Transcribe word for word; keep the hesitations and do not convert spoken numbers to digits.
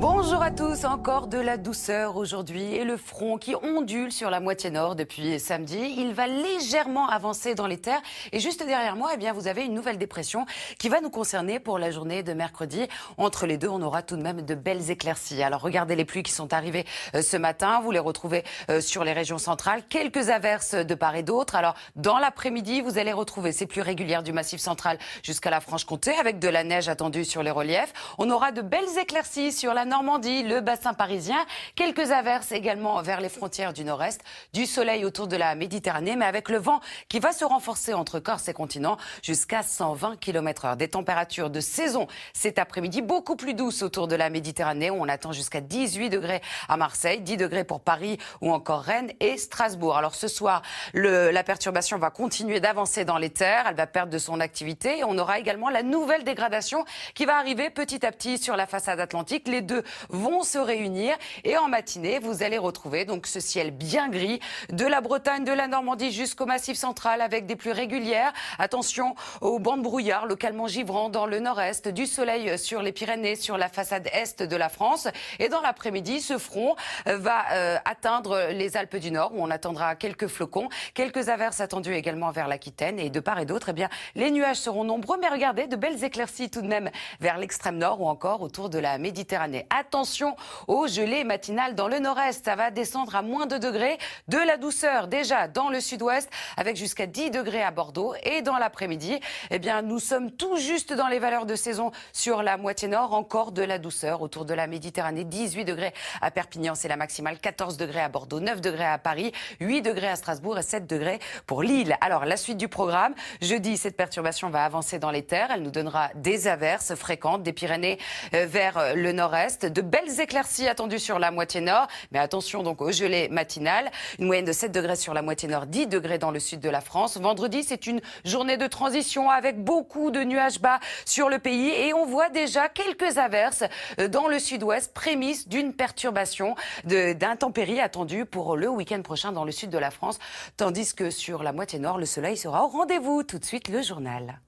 Bonjour à tous, encore de la douceur aujourd'hui et le front qui ondule sur la moitié nord depuis samedi. Il va légèrement avancer dans les terres et juste derrière moi, eh bien, vous avez une nouvelle dépression qui va nous concerner pour la journée de mercredi. Entre les deux, on aura tout de même de belles éclaircies. Alors regardez les pluies qui sont arrivées ce matin, vous les retrouvez sur les régions centrales. Quelques averses de part et d'autre. Alors dans l'après-midi, vous allez retrouver ces pluies régulières du Massif central jusqu'à la Franche-Comté avec de la neige attendue sur les reliefs. On aura de belles éclaircies sur la Normandie, le bassin parisien, quelques averses également vers les frontières du nord-est, du soleil autour de la Méditerranée, mais avec le vent qui va se renforcer entre Corse et continent jusqu'à cent vingt kilomètres heure. Des températures de saison cet après-midi, beaucoup plus douces autour de la Méditerranée, où on attend jusqu'à dix-huit degrés à Marseille, dix degrés pour Paris ou encore Rennes et Strasbourg. Alors ce soir, le, la perturbation va continuer d'avancer dans les terres, elle va perdre de son activité et on aura également la nouvelle dégradation qui va arriver petit à petit sur la façade atlantique. Les deux vont se réunir et en matinée vous allez retrouver donc ce ciel bien gris de la Bretagne, de la Normandie jusqu'au Massif central avec des pluies régulières. Attention aux bancs de brouillard localement givrants dans le nord-est, du soleil sur les Pyrénées, sur la façade est de la France. Et dans l'après-midi, ce front va euh, atteindre les Alpes du Nord où on attendra quelques flocons, quelques averses attendues également vers l'Aquitaine et de part et d'autre, eh bien les nuages seront nombreux mais regardez de belles éclaircies tout de même vers l'extrême nord ou encore autour de la Méditerranée. Attention aux gelées matinales dans le nord-est. Ça va descendre à moins deux degrés. De la douceur déjà dans le sud-ouest avec jusqu'à dix degrés à Bordeaux. Et dans l'après-midi, eh bien, nous sommes tout juste dans les valeurs de saison sur la moitié nord. Encore de la douceur autour de la Méditerranée. dix-huit degrés à Perpignan, c'est la maximale. quatorze degrés à Bordeaux, neuf degrés à Paris, huit degrés à Strasbourg et sept degrés pour Lille. Alors, la suite du programme. Jeudi, cette perturbation va avancer dans les terres. Elle nous donnera des averses fréquentes des Pyrénées vers le nord-est. De belles éclaircies attendues sur la moitié nord, mais attention donc aux gelées matinales. Une moyenne de sept degrés sur la moitié nord, dix degrés dans le sud de la France. Vendredi, c'est une journée de transition avec beaucoup de nuages bas sur le pays et on voit déjà quelques averses dans le sud-ouest, prémisse d'une perturbation d'intempéries attendue pour le week-end prochain dans le sud de la France, tandis que sur la moitié nord, le soleil sera au rendez-vous. Tout de suite, le journal.